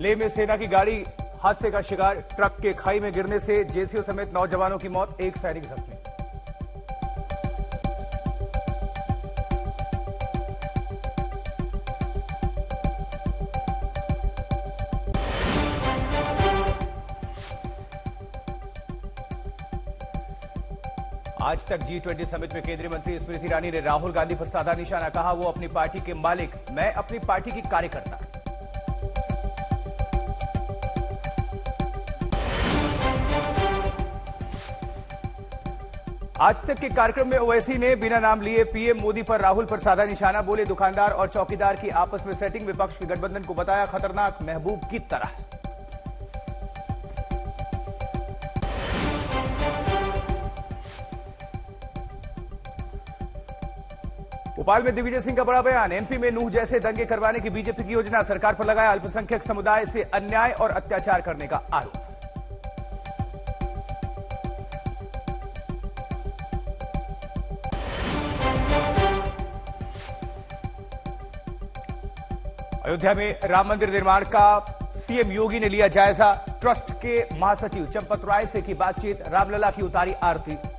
लेह में सेना की गाड़ी हादसे का शिकार, ट्रक के खाई में गिरने से जेसीओ समेत 9 जवानों की मौत, एक सैनिक जख्मी। आज तक G20 समिट में केंद्रीय मंत्री स्मृति ईरानी ने राहुल गांधी पर साधा निशाना, कहा वो अपनी पार्टी के मालिक, मैं अपनी पार्टी की कार्यकर्ता। आज तक के कार्यक्रम में ओवैसी ने बिना नाम लिए पीएम मोदी पर राहुल पर साधा निशाना, बोले दुकानदार और चौकीदार की आपस में सेटिंग, विपक्ष के गठबंधन को बताया खतरनाक महबूब की तरह। भोपाल में दिग्विजय सिंह का बड़ा बयान, एमपी में नूह जैसे दंगे करवाने की बीजेपी की योजना, सरकार पर लगाया अल्पसंख्यक समुदाय से अन्याय और अत्याचार करने का आरोप। अयोध्या में राम मंदिर निर्माण का सीएम योगी ने लिया जायजा, ट्रस्ट के महासचिव चंपत राय से की बातचीत, रामलला की उतारी आरती।